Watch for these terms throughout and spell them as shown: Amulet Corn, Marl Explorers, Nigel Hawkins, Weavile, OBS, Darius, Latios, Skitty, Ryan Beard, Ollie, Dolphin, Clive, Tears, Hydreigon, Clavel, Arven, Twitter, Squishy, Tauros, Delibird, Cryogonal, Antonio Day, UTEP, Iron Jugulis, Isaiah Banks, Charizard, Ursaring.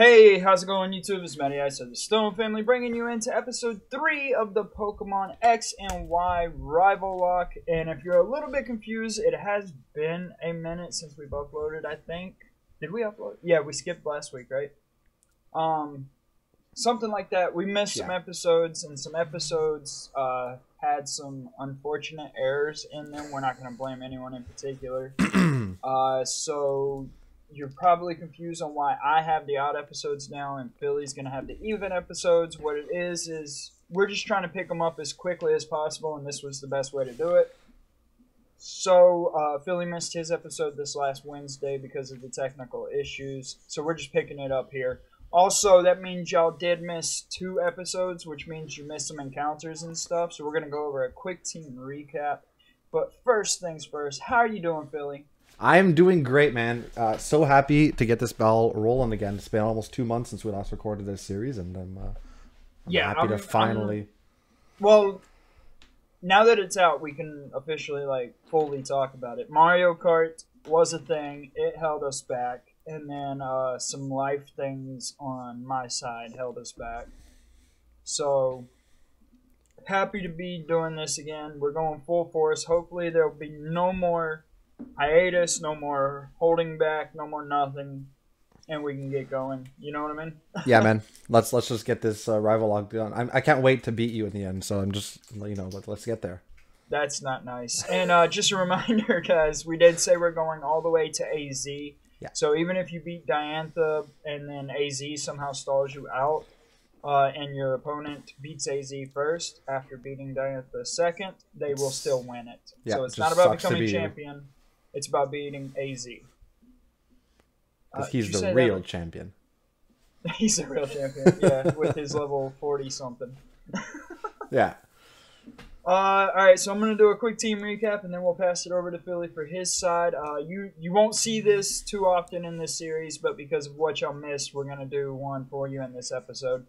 Hey, how's it going YouTube? It's Matty, I said the Stone Family, bringing you into episode 3 of the Pokemon X and Y Rival Locke. And if you're a little bit confused, it has been a minute since we've uploaded, I think. Did we upload? Yeah, we skipped last week, right? Something like that. We missed some episodes, and some episodes had some unfortunate errors in them. We're not going to blame anyone in particular. You're probably confused on why I have the odd episodes now and Philly's going to have the even episodes. What it is we're just trying to pick them up as quickly as possible, and this was the best way to do it. So, Philly missed his episode this last Wednesday because of the technical issues, so we're just picking it up here. Also, that means y'all did miss 2 episodes, which means you missed some encounters and stuff, so we're going to go over a quick team recap. But first things first, how are you doing, Philly? I'm doing great, man. So happy to get this bell rolling again. It's been almost 2 months since we last recorded this series, and I'm happy to finally... Well, now that it's out, we can officially, like, fully talk about it. Mario Kart was a thing. It held us back. And then some life things on my side held us back. So... happy to be doing this again. We're going full force. Hopefully there'll be no more... hiatus, no more holding back, no more nothing, and we can get going. You know what I mean? Yeah, man. Let's just get this rival log done. I can't wait to beat you in the end. So I'm just, you know, let's get there. That's not nice. And just a reminder, guys, we did say we're going all the way to AZ. Yeah. So even if you beat Diantha and then AZ somehow stalls you out, and your opponent beats AZ first after beating Diantha second, they will still win it. Yeah, so it's not about becoming champion. It's about beating AZ. Because he's the real champion. He's the real champion, yeah, with his level 40-something. Yeah. All right, so I'm going to do a quick team recap, and then we'll pass it over to Philly for his side. You won't see this too often in this series, but because of what y'all missed, we're going to do one for you in this episode.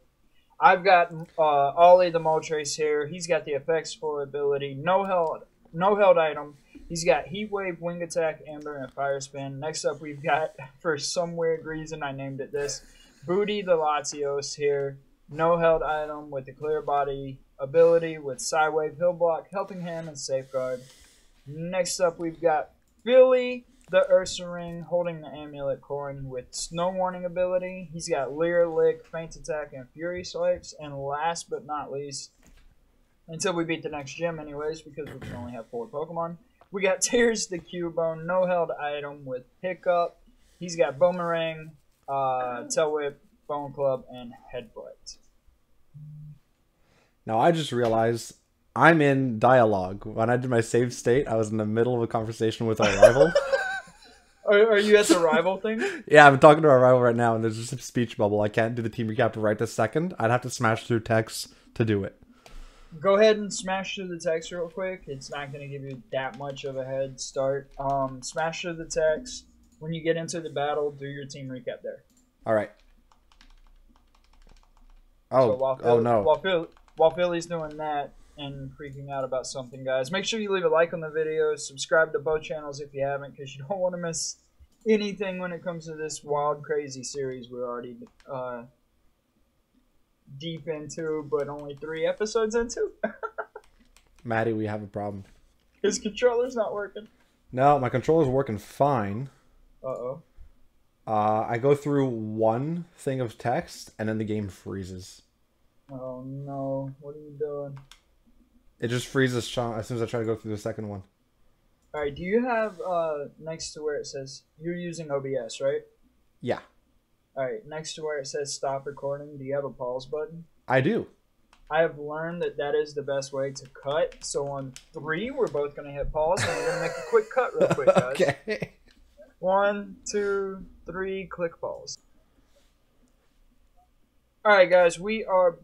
I've got Ollie the Moltres here. He's got the effects for ability, no held item. He's got Heat Wave, Wing Attack, Amber, and Fire Spin. Next up, we've got, for some weird reason, I named it this, Booty the Latios here. No held item with the Clear Body ability with Side Wave, Hill Block, Helping Hand, and Safeguard. Next up, we've got Philly the Ursaring holding the Amulet Corn with Snow Warning ability. He's got Leer, Lick, Faint Attack, and Fury Swipes. And last but not least, until we beat the next gym anyways, because we can only have 4 Pokemon. We got Tears the Cubone, no held item with Pickup. He's got Boomerang, Tail Whip, Bone Club, and Headbutt. Now I just realized I'm in dialogue. When I did my save state, I was in the middle of a conversation with our rival. Are you at the rival thing? Yeah, I'm talking to our rival right now, and there's just a speech bubble. I can't do the team recap right this second. I'd have to smash through text to do it. Go ahead and smash through the text real quick. It's not going to give you that much of a head start. Smash through the text. When you get into the battle, do your team recap there. All right. Oh, so while Philly's doing that and freaking out about something, guys, make sure you leave a like on the video. Subscribe to both channels if you haven't, because you don't want to miss anything when it comes to this wild, crazy series we're already deep into, but only 3 episodes into. Matty, we have a problem. His controller's not working. No, my controller's working fine. Uh-oh. I go through one thing of text, and then the game freezes. Oh, no. What are you doing? It just freezes as soon as I try to go through the second one. All right, do you have, next to where it says, you're using OBS, right? Yeah. Alright, next to where it says stop recording, do you have a pause button? I do. I have learned that that is the best way to cut, so on 3, we're both going to hit pause, and we're going to make a quick cut real quick, guys. Okay. 1, 2, 3, click pause. Alright, guys, we are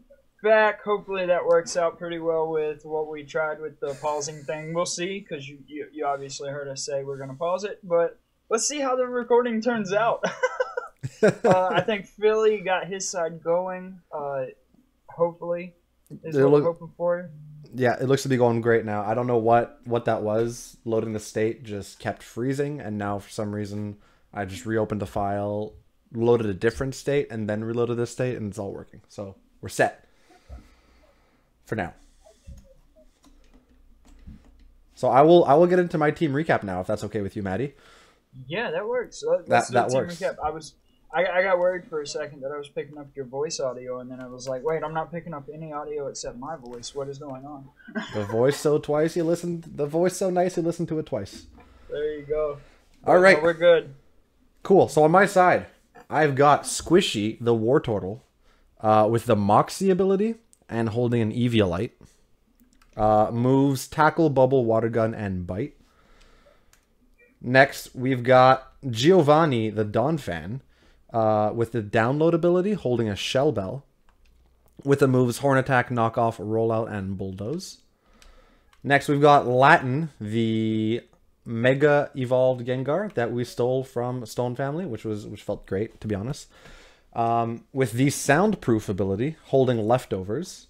back. Hopefully that works out pretty well with what we tried with the pausing thing. We'll see, because you obviously heard us say we're going to pause it, but let's see how the recording turns out. I think Philly got his side going. Hopefully, is what we're hoping for. Yeah, it looks to be going great now. I don't know what that was. Loading the state just kept freezing, and now for some reason I just reopened the file loaded a different state and then reloaded this state, and it's all working. So we're set for now. So I will get into my team recap now, if that's okay with you, Matty. Yeah, that works. That works. Recap. I got worried for a second that I was picking up your voice audio, and then I was like, wait, I'm not picking up any audio except my voice. What is going on? The voice so twice you listen. The voice so nice you listen to it twice. There you go. All right, we're good. Cool. So on my side, I've got Squishy, the War Turtle, with the Moxie ability and holding an Eviolite. Moves Tackle, Bubble, Water Gun, and Bite. Next, we've got Giovanni, the Donphan, with the Download ability, holding a Shell Bell, with the moves Horn Attack, Knockoff, Rollout, and Bulldoze. Next, we've got Latin, the Mega Evolved Gengar that we stole from Stone Family, which felt great, to be honest. With the Soundproof ability, holding Leftovers.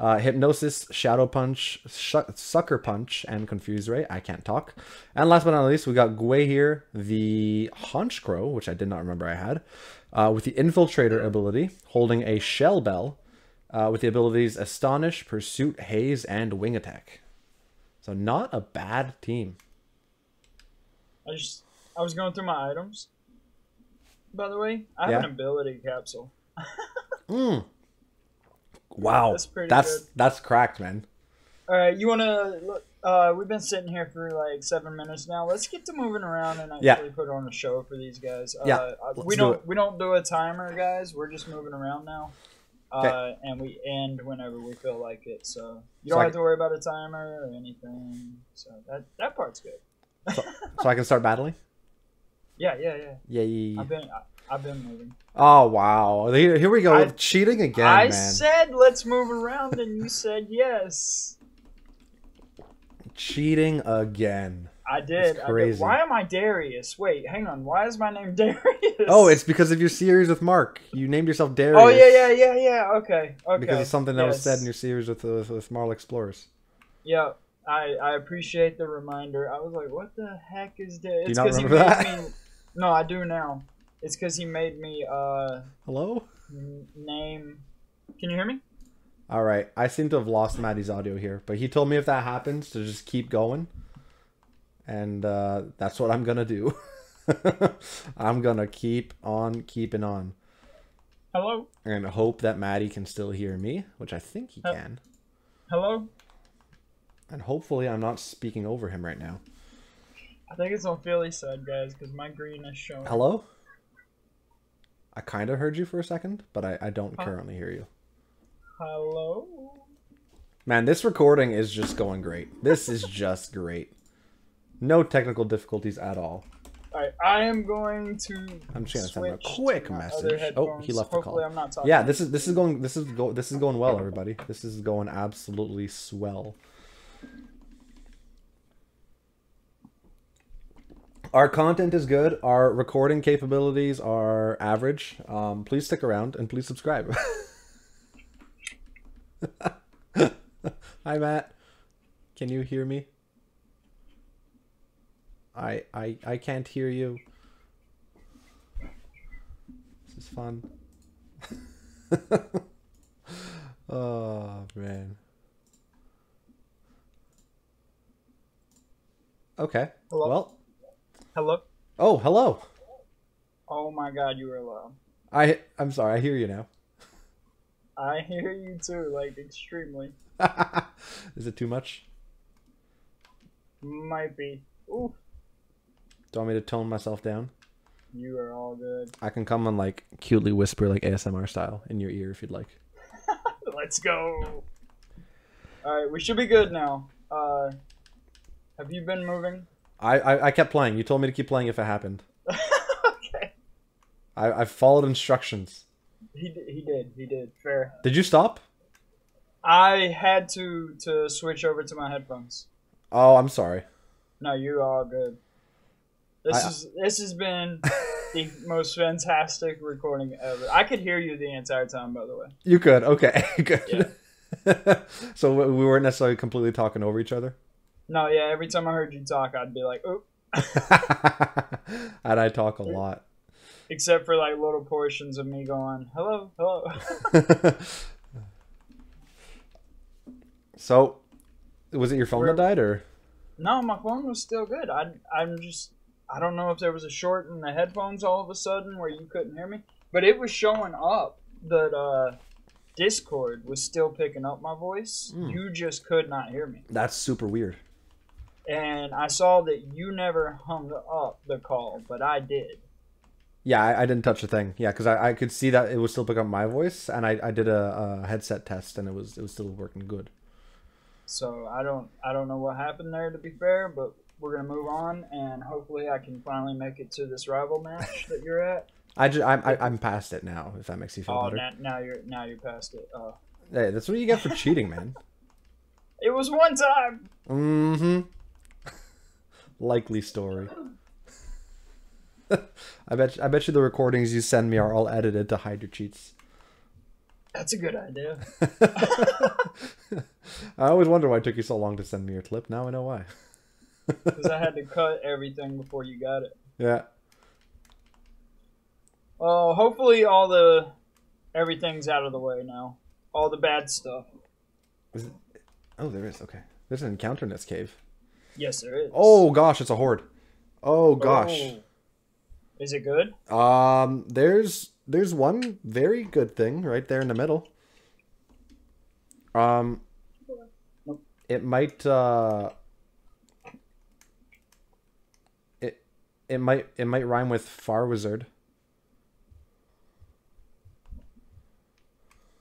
Hypnosis, Shadow Punch, Sucker Punch, and Confuse Ray. I can't talk. And last but not least, we got Gwei here, the Honchkrow, which I did not remember I had, with the Infiltrator ability, holding a Shell Bell, with the abilities Astonish, Pursuit, Haze, and Wing Attack. So not a bad team. I was going through my items. By the way, I have an ability capsule. Wow, that's cracked, man. All right, you want to look? We've been sitting here for like 7 minutes now. Let's get to moving around and actually put on a show for these guys. We don't do a timer, guys. We're just moving around now, and we end whenever we feel like it. So you don't have to worry about a timer or anything. So that part's good. So I can start battling. Yeah. I've been moving. Oh, wow. Here we go. Cheating again, man. I said let's move around, and you said yes. Cheating again. I did. It's crazy. Why am I Darius? Wait, hang on. Why is my name Darius? Oh, it's because of your series with Mark. You named yourself Darius. Oh, yeah. Okay. Because of something that was said in your series with Marl Explorers. Yeah. I appreciate the reminder. I was like, what the heck is Darius? Do you not remember that? No, I do now. It's because he made me, hello? Name... Can you hear me? Alright, I seem to have lost Matty's audio here, but he told me if that happens to just keep going. And, that's what I'm gonna do. I'm gonna keep on keeping on. Hello? And hope that Matty can still hear me, which I think he can. Hello? And hopefully I'm not speaking over him right now. I think it's on Philly's side, guys, because my green is showing. Hello? I kind of heard you for a second, but I don't currently hear you. Hello? Man, this recording is just going great. This is just great. No technical difficulties at all. Alright, I am going to send him a quick message. Oh, he left the call. I'm not talking. Yeah, this is going well, everybody. This is going absolutely swell. Our content is good. Our recording capabilities are average. Please stick around and please subscribe. Hi, Matt. Can you hear me? I can't hear you. This is fun. Oh, man. Okay. Hello? Well. Hello? Oh, hello. Oh my god, you were low. I'm sorry, I hear you now. I hear you too, like extremely. Is it too much? Might be. Ooh. Do you want me to tone myself down? You are all good. I can come and like cutely whisper like ASMR style in your ear if you'd like. Let's go. Alright, we should be good now. Have you been moving? I kept playing. You told me to keep playing if it happened. Okay. I followed instructions. He did. Fair. Did you stop? I had to switch over to my headphones. Oh, I'm sorry. No, you're all good. This has been the most fantastic recording ever. I could hear you the entire time, by the way. You could. Okay. Good. Yeah. So we weren't necessarily completely talking over each other? No, yeah, every time I heard you talk, I'd be like, oop. And I talk a lot. Except for like little portions of me going, hello, hello. So, was it your phone that died or? No, my phone was still good. I'm just, I don't know if there was a short in the headphones all of a sudden where you couldn't hear me. But it was showing up that Discord was still picking up my voice. Mm. You just could not hear me. That's super weird. And I saw that you never hung up the call, but I did. Yeah, I didn't touch a thing. Yeah, because I could see that it was still picking up my voice, and I did a headset test, and it was still working good. So I don't know what happened there, to be fair, but we're gonna move on, and hopefully I can finally make it to this rival match that you're at. I'm past it now. If that makes you feel better. Now you're past it. Oh. Hey, that's what you get for cheating, man. It was one time. Mm-hmm. Likely story. I bet you the recordings you send me are all edited to hide your cheats. That's a good idea. I always wonder why it took you so long to send me your clip. Now I know why. Because I had to cut everything before you got it. Yeah. Well, hopefully everything's out of the way now. All the bad stuff. Oh, there is. Okay. There's an encounter in this cave. Yes, there is. Oh, gosh. It's a horde. Oh, gosh. Oh. Is it good? There's one very good thing right there in the middle. It might it might rhyme with Far Wizard.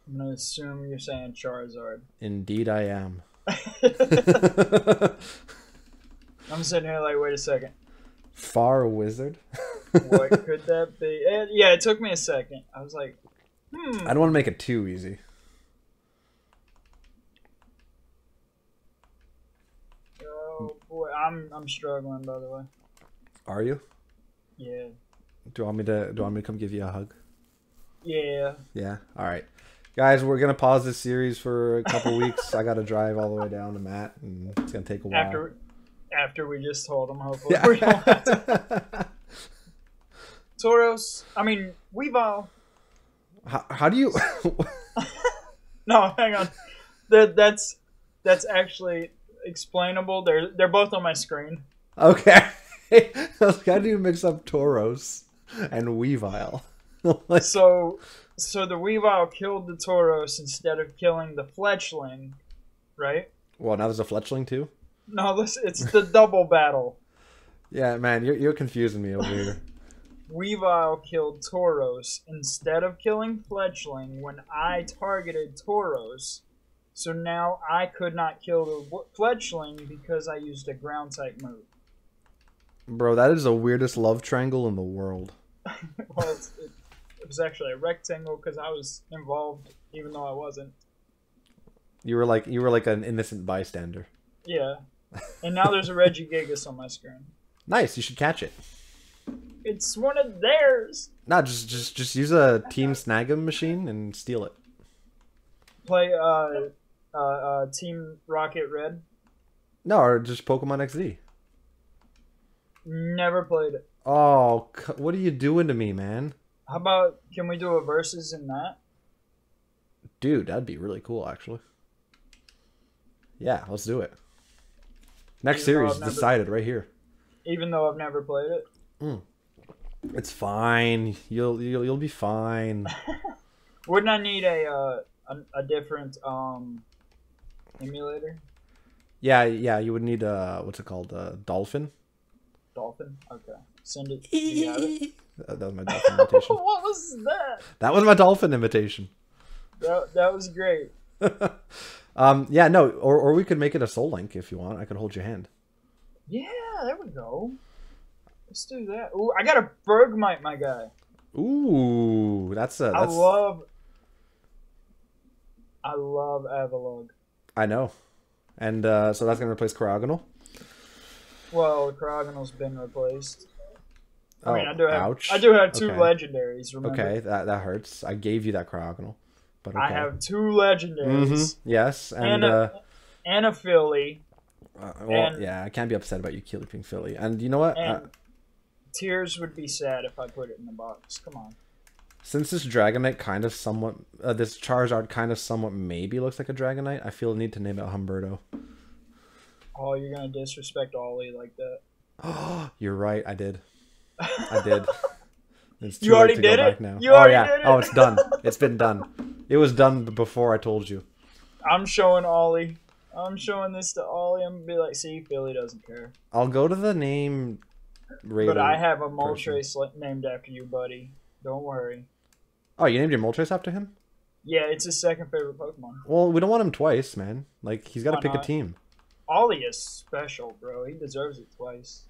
I'm gonna assume you're saying Charizard. Indeed, I am. I'm sitting here like, wait a second. Far Wizard. What could that be? Yeah, it took me a second. I was like, I don't want to make it too easy. Oh boy, I'm struggling, by the way. Are you? Yeah. Do you want me to come give you a hug? Yeah. Yeah. All right. Guys, we're going to pause this series for a couple weeks. I got to drive all the way down to Matt, and it's going to take a while. After we just told him, hopefully. Yeah. We don't have to. Tauros, I mean, Weavile. How do you... No, hang on. That's actually explainable. They're both on my screen. Okay. How do you mix up Tauros and Weavile? Like... So the Weavile killed the Tauros instead of killing the Fletchling, right? Well, now there's a Fletchling too? No, it's the double battle. Yeah, man, you're confusing me over here. Weavile killed Tauros instead of killing Fletchling when I targeted Tauros. So now I could not kill the Fletchling because I used a ground type move. Bro, that is the weirdest love triangle in the world. Well, it was actually a rectangle because I was involved even though I wasn't. You were like an innocent bystander. Yeah. And now there's a Regigigas on my screen. Nice, you should catch it. It's one of theirs. No, just use a Team Snag'em machine and steal it. Play Team Rocket Red. No, or just Pokemon XZ. Never played it. Oh, what are you doing to me, man? How about can we do a versus in that? Dude, that'd be really cool, actually. Yeah, let's do it. Next series is decided right here. Even though I've never played it. Mm. It's fine. You'll be fine. Wouldn't I need a different emulator? Yeah. You would need what's it called? Dolphin. Dolphin. Okay. Send it. You got it? That was my dolphin imitation. What was that? That was my dolphin imitation. That was great. Yeah. No. Or we could make it a Soul Link if you want. I could hold your hand. Yeah. There we go. Let's do that. Ooh, I got a Bergmite, my guy. Ooh, that's... I love Avalog. I know. And so that's going to replace Cryogonal? Well, Cryogonal's been replaced. Oh, I mean, I do have two legendaries, remember? Okay, that hurts. I gave you that Cryogonal. But okay. I have two legendaries. Mm-hmm. Yes, and a Philly. Well, yeah, I can't be upset about you keeping Philly. And you know what? Tears would be sad if I put it in the box. Come on. Since this Dragonite kind of somewhat, this Charizard kind of somewhat maybe looks like a Dragonite, I feel the need to name it Humberto. Oh, you're gonna disrespect Ollie like that? Oh, you're right. I did. I did. It's too late to go back now. You already did it. Oh yeah. Oh, it's done. It's been done. It was done before I told you. I'm showing Ollie. I'm showing this to Ollie. I'm gonna be like, see, Philly doesn't care. I'll go to the name. But I have a Moltres named after you, buddy. Don't worry. Oh, you named your Moltres after him? Yeah, it's his second favorite Pokemon. Well, we don't want him twice, man. Like, he's got to pick a team. Ollie is special, bro. He deserves it twice.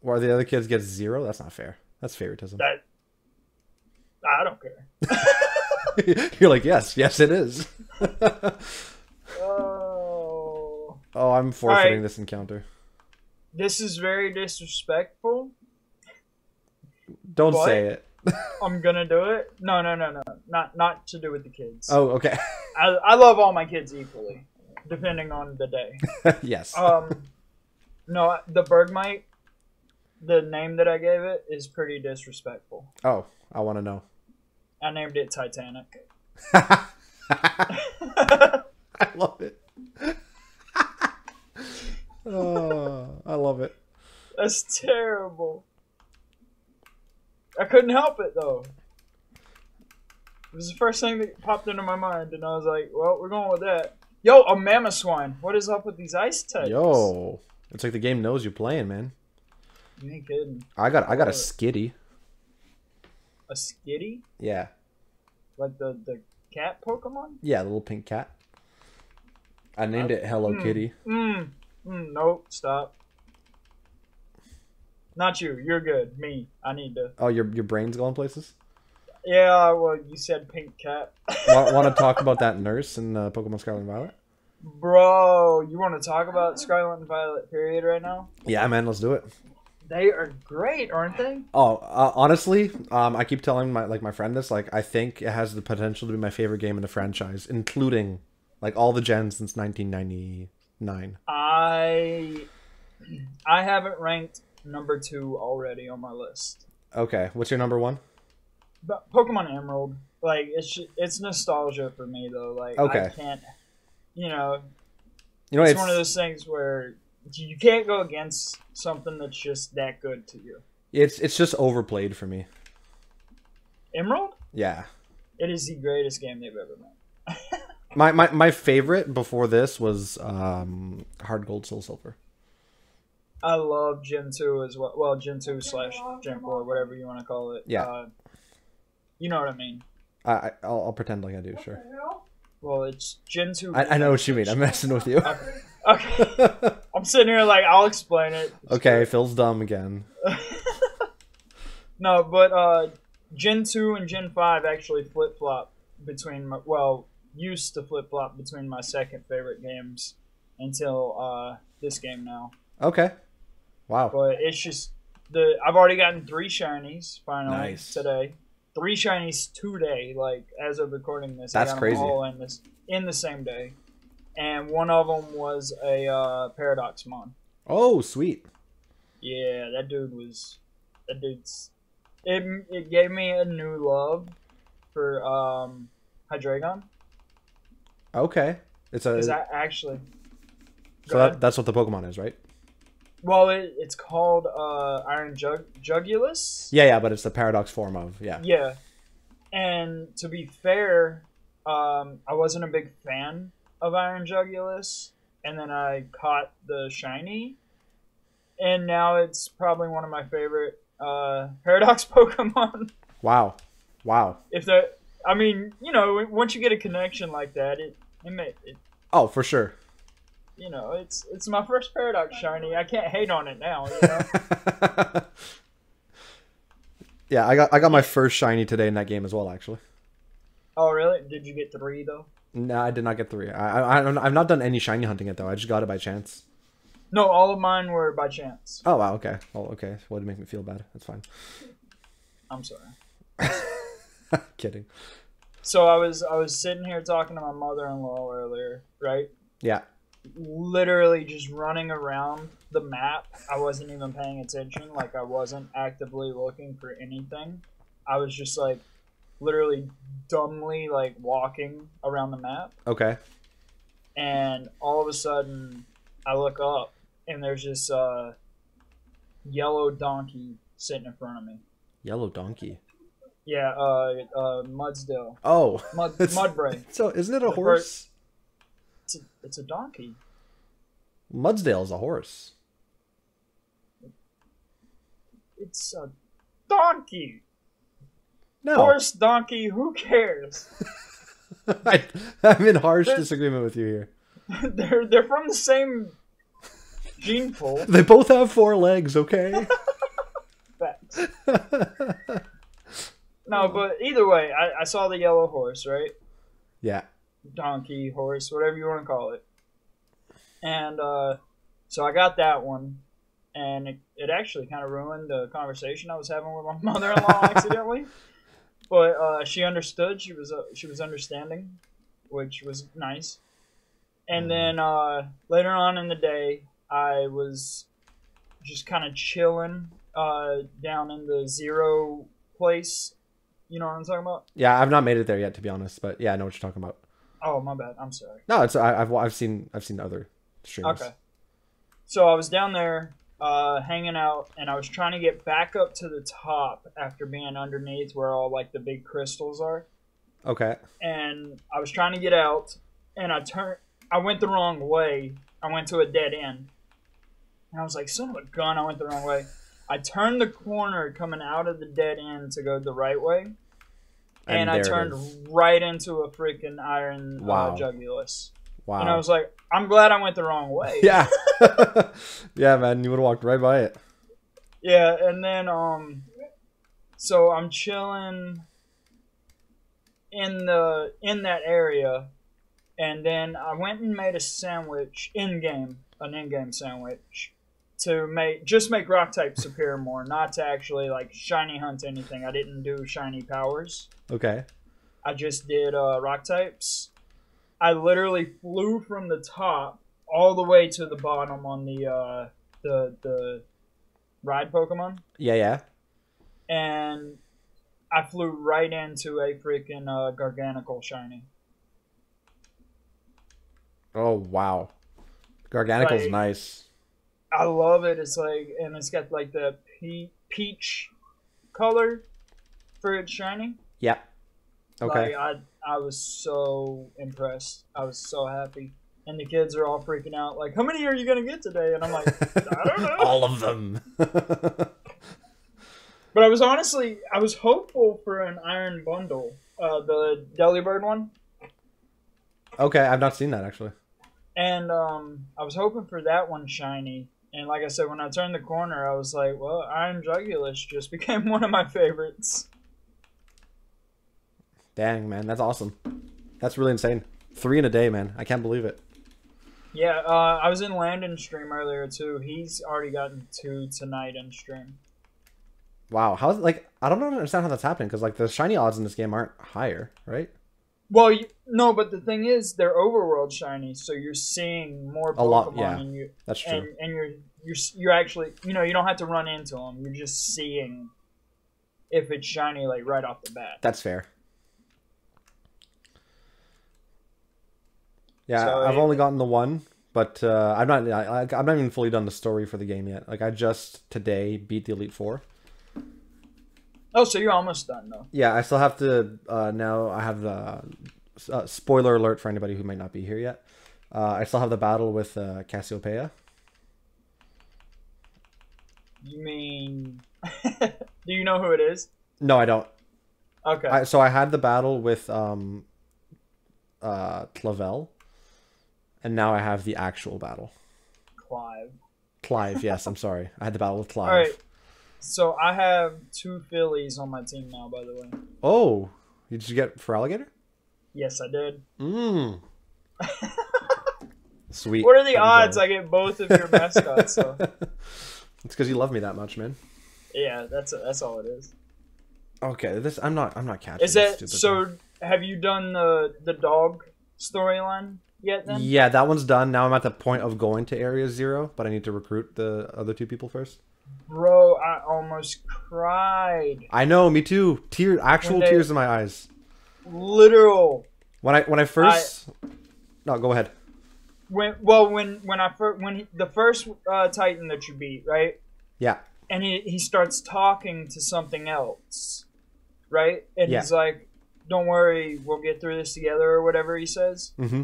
Where the other kids get 0? That's not fair. That's favoritism. That... I don't care. You're like, yes. Yes, it is. Oh. Oh, I'm forfeiting this encounter. This is very disrespectful. Don't say it. I'm gonna do it. No, no, no, no. Not to do with the kids. Oh, okay. I love all my kids equally, depending on the day. Yes. No, the Bergmite, the name that I gave it is pretty disrespectful. Oh, I want to know. I named it Titanic. I love it. Oh, I love it. That's terrible. I couldn't help it, though. It was the first thing that popped into my mind, and I was like, well, we're going with that. Yo, a Mammoth Swine. What is up with these ice types? Yo. It's like the game knows you're playing, man. You ain't kidding. I got a Skitty. A Skitty? Yeah. Like the cat Pokemon? Yeah, the little pink cat. I named it Hello Kitty. Nope, stop. Not you. You're good. Me. I need to. Oh, your brain's going places? Yeah, well, you said pink cat. Want to talk about that nurse in Pokemon Scarlet and Violet? Bro, you want to talk about Scarlet and Violet period right now? Yeah, man, let's do it. They are great, aren't they? Oh, honestly, I keep telling my friend this. Like, I think it has the potential to be my favorite game in the franchise, including like all the gens since 1999. I haven't ranked number 2 already on my list. Okay, what's your number 1? But Pokemon Emerald. Like, it's nostalgia for me, though. Like, I can't, you know it's one of those things where you can't go against something that's just that good to you. It's just overplayed for me. Emerald? Yeah. It is the greatest game they've ever made. My favorite before this was Hard Gold, Soul Silver. I love Gen 2 as well. Well, Gen 2 / Gen 4, whatever you want to call it. Yeah. You know what I mean. I'll pretend like I do, sure. Well, it's Gen 2. I know what you mean. I'm messing with you. Okay. I'm sitting here like, I'll explain it. Okay, Phil's dumb again. No, but Gen 2 and Gen 5 actually flip-flop between my... Well, used to flip-flop between my second favorite games until this game now. Okay. Wow. But it's just... I've already gotten 3 shinies, finally, today. 3 shinies today, like, as of recording this. That's crazy. I got them all in the same day. And one of them was a Paradoxmon. Oh, sweet. Yeah, that dude was... That dude's... It gave me a new love for Hydreigon. Okay. Is that actually... So that's what the Pokemon is, right? Well, it's called Iron Jugulis. Yeah, but it's the paradox form of, yeah. Yeah. And to be fair, I wasn't a big fan of Iron Jugulis, and then I caught the shiny, and now it's probably one of my favorite paradox Pokemon. Wow. Wow. I mean, once you get a connection like that, it Oh, for sure. You know, it's my first Paradox shiny. I can't hate on it now. You know? Yeah, I got my first shiny today in that game as well, actually. Oh really? Did you get 3 though? No, I did not get 3. I've not done any shiny hunting yet though. I just got it by chance. No, all of mine were by chance. Oh wow, okay. Well, okay. What did make me feel bad? That's fine. I'm sorry. Kidding. So I was sitting here talking to my mother-in-law earlier, right? Yeah. literally just running around the map. I wasn't even paying attention. Like, I wasn't actively looking for anything. I was just, like, literally dumbly, like, walking around the map. Okay. And all of a sudden, I look up, and there's this yellow donkey sitting in front of me. Yellow donkey? Yeah, Mudsdale. Oh. Mudbray. So, isn't it a horse? It's a donkey. Mudsdale is a horse. It's a donkey. No. Horse, donkey, who cares? I'm in harsh disagreement with you here. They're from the same gene pool. They both have four legs, okay? Facts. No, but either way, I saw the yellow horse, right? Yeah. Donkey, horse, whatever you want to call it. And so I got that one, and it actually kind of ruined the conversation I was having with my mother-in-law accidentally. But she understood. She was understanding, which was nice. And then later on in the day, I was just kind of chilling down in the zero place. You know what I'm talking about? Yeah, I've not made it there yet, to be honest. But yeah, I know what you're talking about. Oh, my bad. I'm sorry. No, it's I've seen other streamers. Okay. So I was down there hanging out, and I was trying to get back up to the top after being underneath where all like the big crystals are. Okay. And I was trying to get out, and I went the wrong way. I went to a dead end. And I was like, son of a gun, I went the wrong way. I turned the corner coming out of the dead end to go the right way. And I turned right into a freaking Iron Jugulis. Wow. And I was like, I'm glad I went the wrong way. Yeah. Yeah, man. You would have walked right by it. Yeah. And then, so I'm chilling in that area. And then I went and made a sandwich in-game sandwich to just make rock types appear more, not to actually like shiny hunt anything. I didn't do shiny powers. Okay. I just did rock types. I literally flew from the top all the way to the bottom on the ride Pokemon. Yeah, yeah. And I flew right into a freaking Garganical shiny. Oh wow, Garganical's like, nice. I love it. It's like, and it's got like the peach color for its shiny. Yeah. Okay. Like, I was so impressed. I was so happy. And the kids are all freaking out. Like, how many are you going to get today? And I'm like, I don't know. All of them. But I was honestly, I was hopeful for an Iron Bundle. The Delibird one. Okay. I've not seen that actually. And I was hoping for that one shiny. And like I said, when I turned the corner, I was like, well, Iron Jugulis just became one of my favorites. Dang, man. That's awesome. That's really insane. 3 in a day, man. I can't believe it. Yeah, I was in Landon's stream earlier, too. He's already gotten 2 tonight in stream. Wow. How's, like, I don't understand how that's happening, because, like, the shiny odds in this game aren't higher, right? Well, no, but the thing is, they're overworld shinies, so you're seeing more Pokemon. A lot, yeah. That's true. And you're actually, you know, you don't have to run into them. You're just seeing if it's shiny, like, right off the bat. That's fair. Yeah, so, I've only gotten the one, but I'm not even fully done the story for the game yet. Like, I just today beat the Elite Four. Oh, so you're almost done, though. Yeah, I still have to, now I have the, spoiler alert for anybody who might not be here yet. I still have the battle with Cassiopeia. You mean, do you know who it is? No, I don't. Okay. So I had the battle with Clavel, and now I have the actual battle. Clive. Clive, yes, I'm sorry. I had the battle with Clive. All right. So I have 2 Phillies on my team now, by the way. Oh, did you get for alligator? Yes, I did. Mmm. Sweet. What are the odds I get both of your mascots? So. It's because you love me that much, man. Yeah, that's all it is. Okay, this I'm not catching. Is that so? Thing. Have you done the dog storyline? yet then? Yeah, that one's done. Now I'm at the point of going to Area 0, but I need to recruit the other two people first. Bro, I almost cried. I know, me too. Tears, actual tears in my eyes. Literal. When I first... No, go ahead. When the first Titan that you beat, right? Yeah. And he starts talking to something else, right? And he's like, don't worry, we'll get through this together or whatever he says. Mm-hmm.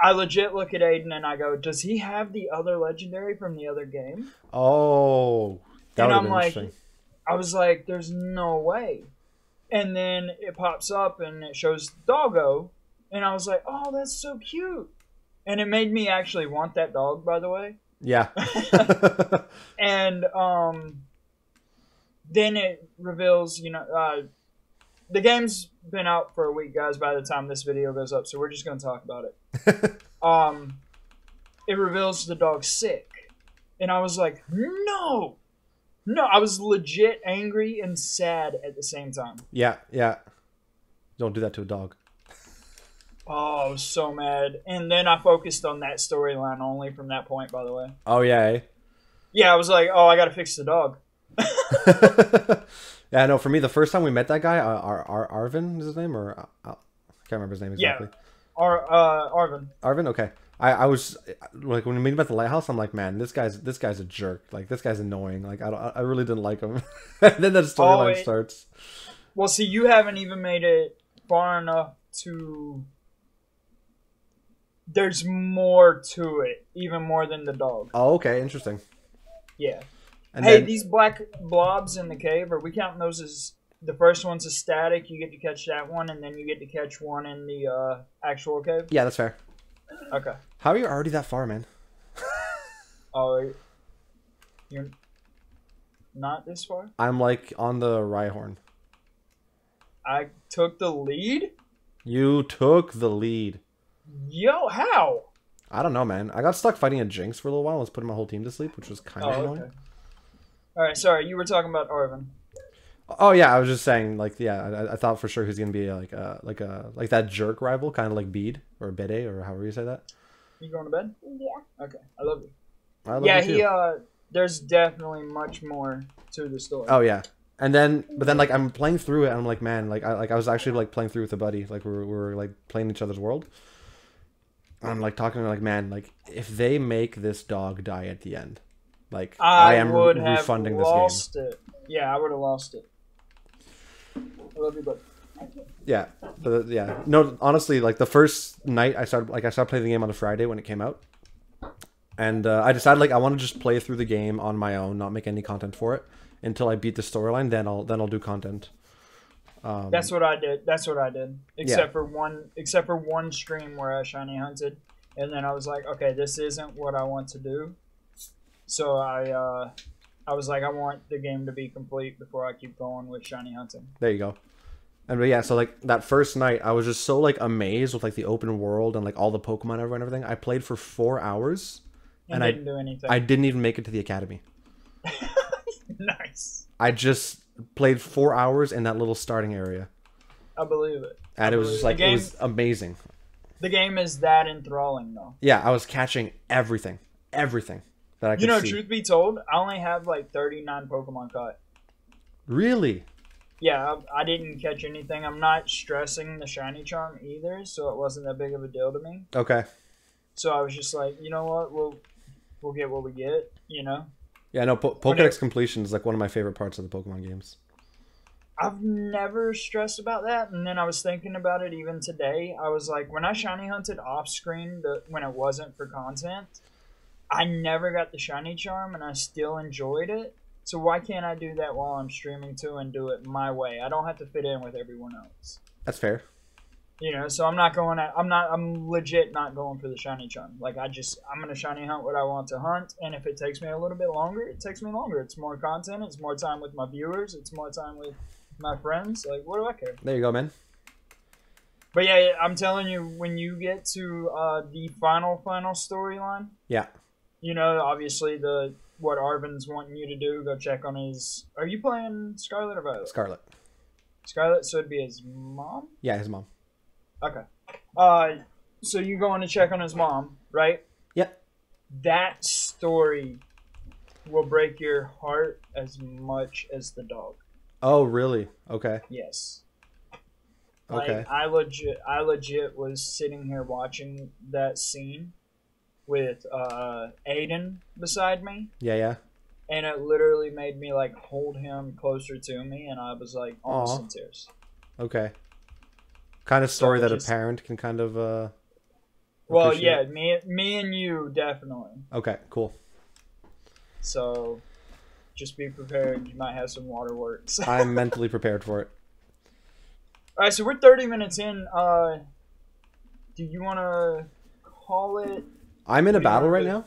I legit look at Aiden and I go, does he have the other legendary from the other game? Oh, that would be interesting. I was like, there's no way. And then it pops up and it shows Doggo. And I was like, oh, that's so cute. And it made me actually want that dog, by the way. Yeah. And then it reveals, you know, the game's been out for a week, guys, by the time this video goes up, so we're just going to talk about it. It reveals the dog's sick. And I was like, no! No, I was legit angry and sad at the same time. Yeah, yeah. Don't do that to a dog. Oh, I was so mad. And then I focused on that storyline only from that point, by the way. Oh, yeah. Yeah, I was like, oh, I got to fix the dog. Yeah, no, for me, the first time we met that guy, Arven is his name, or I can't remember his name exactly. Yeah, Arven. Arven, okay. I was like, when we met him at the lighthouse, I'm like, man, this guy's a jerk. Like, this guy's annoying. Like, I really didn't like him. And then that storyline starts. Well, see, you haven't even made it far enough to. There's more to it, even more than the dog. Oh, okay, interesting. Yeah. And hey, these black blobs in the cave, are we counting those as... The first one's a static, you get to catch that one, and then you get to catch one in the actual cave? Yeah, that's fair. Okay. How are you already that far, man? Oh, you're not this far? I'm, like, on the Rhyhorn. I took the lead? You took the lead. Yo, how? I don't know, man. I got stuck fighting a Jinx for a little while. I was putting my whole team to sleep, which was kind of annoying. Okay. All right, sorry. You were talking about Arven. Oh yeah, I was just saying, like, yeah, I thought for sure he's gonna be like that jerk rival, kind of like Bede or Bede or however you say that. You going to bed? Yeah. Okay, I love you. I love you too. There's definitely much more to the story. Oh yeah. And then, but then, like, I'm playing through it, and I'm like, man, like I was actually like playing through with a buddy, like we were like playing each other's world. I'm like talking to, like, man, like, if they make this dog die at the end, like, I am refunding this game. I would have lost it. Yeah, I would have lost it. I love you, bud. Yeah, yeah. No, honestly, like, the first night I started playing the game on a Friday when it came out, and I decided, like, I want to just play through the game on my own, not make any content for it until I beat the storyline. Then I'll do content. That's what I did. That's what I did. Except for one stream where I shiny hunted, and then I was like, okay, this isn't what I want to do. So I was like, I want the game to be complete before I keep going with shiny hunting. There you go. And but yeah, so like that first night, I was just so like amazed with like the open world and like all the Pokemon and everything. I played for 4 hours, and I didn't do anything. I didn't even make it to the academy. Nice. I just played 4 hours in that little starting area. I believe it. And it was just like, it was amazing. The game is that enthralling, though. Yeah, I was catching everything. Everything that I could see. You know, truth be told, I only have like 39 Pokemon caught. Really? Yeah, I didn't catch anything. I'm not stressing the shiny charm either, so it wasn't that big of a deal to me. Okay. So I was just like, you know what? We'll get what we get, you know? Yeah, no, Pokedex completion is like one of my favorite parts of the Pokemon games. I've never stressed about that, and then I was thinking about it even today. I was like, when I shiny hunted off screen, when it wasn't for content, I never got the shiny charm, and I still enjoyed it. So why can't I do that while I'm streaming too and do it my way? I don't have to fit in with everyone else. That's fair. You know, so I'm legit not going for the shiny charm. Like, I'm going to shiny hunt what I want to hunt. And if it takes me a little bit longer, it takes me longer. It's more content. It's more time with my viewers. It's more time with my friends. Like, what do I care? There you go, man. But yeah, I'm telling you, when you get to the final storyline. Yeah. You know, obviously, what Arvin's wanting you to do, go check on his... Are you playing Scarlet or Violet? Scarlet. Scarlet, so it'd be his mom? Yeah, his mom. Okay. So you go in and check on his mom, right? Yep. That story will break your heart as much as the dog. Oh, really? Okay. Yes. Okay. Like, I legit was sitting here watching that scene with Aiden beside me. Yeah, yeah. And it literally made me, like, hold him closer to me, and I was, like, almost in tears. Okay. Kind of story so that just, a parent can kind of well, appreciate. Yeah, me and you, definitely. Okay, cool. So, just be prepared. You might have some waterworks. I'm mentally prepared for it. All right, so we're 30 minutes in. Do you want to call it? I'm in a battle right now.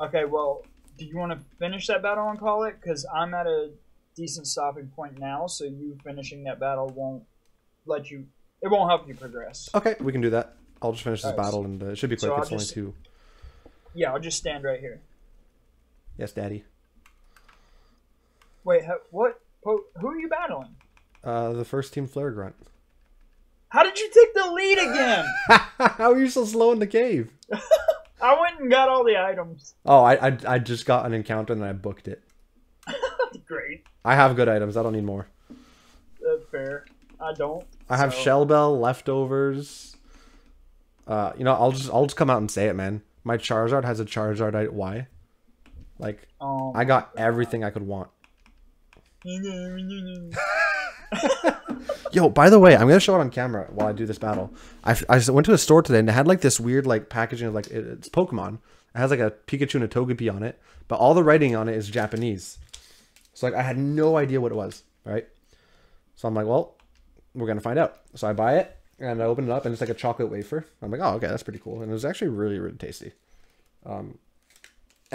Okay, well, do you want to finish that battle and call it? Because I'm at a decent stopping point now, so you finishing that battle won't let you... It won't help you progress. Okay, we can do that. I'll just finish this battle, and it should be quick. So it's only two. Yeah, I'll just stand right here. Yes, Daddy. Wait, what? Who are you battling? The first team Flaregrunt. How did you take the lead again? How are you so slow in the cave? I went and got all the items. Oh, I just got an encounter and I booked it. Great. I have good items. I don't need more. Fair. I don't. I have Shell Bell, leftovers. You know, I'll just come out and say it, man. My Charizard has a Charizard. Why? Like, I got everything I could want. Yo, by the way, I'm gonna show it on camera while I do this battle. I went to a store today and it had like this weird like packaging of like it's Pokemon. It has like a Pikachu and a Togepi on it, but all the writing on it is Japanese. So like I had no idea what it was, right? So I'm like, well, we're gonna find out. So I buy it and I open it up and it's like a chocolate wafer. I'm like, oh, okay, that's pretty cool. And it was actually really, really tasty. And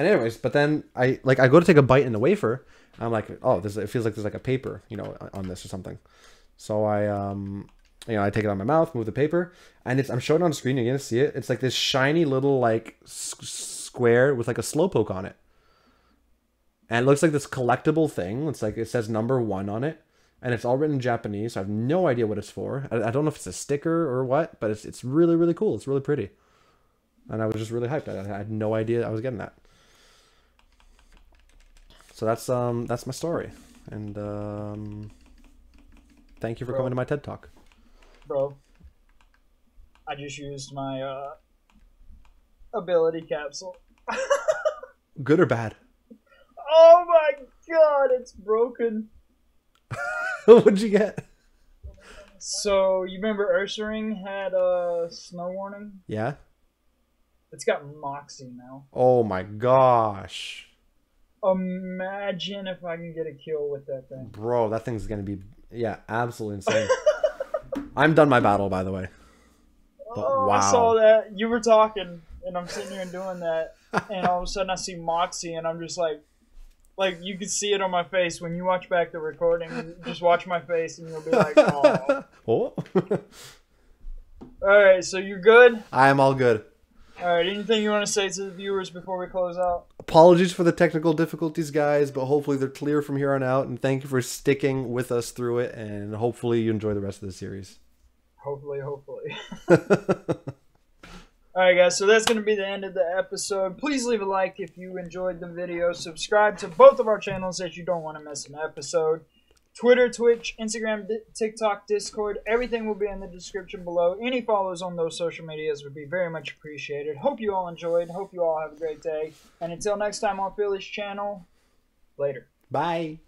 anyways, but then I go to take a bite in the wafer. And I'm like, oh, this, it feels like there's like a paper, you know, on this or something. So I, you know, I take it out of my mouth, move the paper, and I'm showing it on screen. You're gonna see it. It's like this shiny little like square with like a slowpoke on it, and it looks like this collectible thing. It's like it says #1 on it, and it's all written in Japanese. So I have no idea what it's for. I don't know if it's a sticker or what, but it's really, really cool. It's really pretty, and I was just really hyped. I had no idea I was getting that. So that's my story, and thank you for coming to my TED Talk. Bro, I just used my ability capsule. Good or bad? Oh my god, it's broken. What'd you get? So you remember Ursaring had a snow warning? Yeah. It's got Moxie now. Oh my gosh. Imagine if I can get a kill with that thing. Bro, that thing's gonna be, yeah, absolutely insane. I'm done my battle, by the way. But, oh, wow. I saw that. You were talking, and I'm sitting here and doing that, and all of a sudden I see Moxie, and I'm just like, you can see it on my face. When you watch back the recording, just watch my face, and you'll be like, oh. Oh. Alright, so you're good? I am all good. Alright, anything you want to say to the viewers before we close out? Apologies for the technical difficulties, guys, but hopefully they're clear from here on out, and thank you for sticking with us through it, and hopefully you enjoy the rest of the series. Hopefully. Alright, guys, so that's going to be the end of the episode. Please leave a like if you enjoyed the video. Subscribe to both of our channels if you don't want to miss an episode. Twitter, Twitch, Instagram, TikTok, Discord, everything will be in the description below. Any follows on those social medias would be very much appreciated. Hope you all enjoyed. Hope you all have a great day. And until next time on Philly's channel, later. Bye.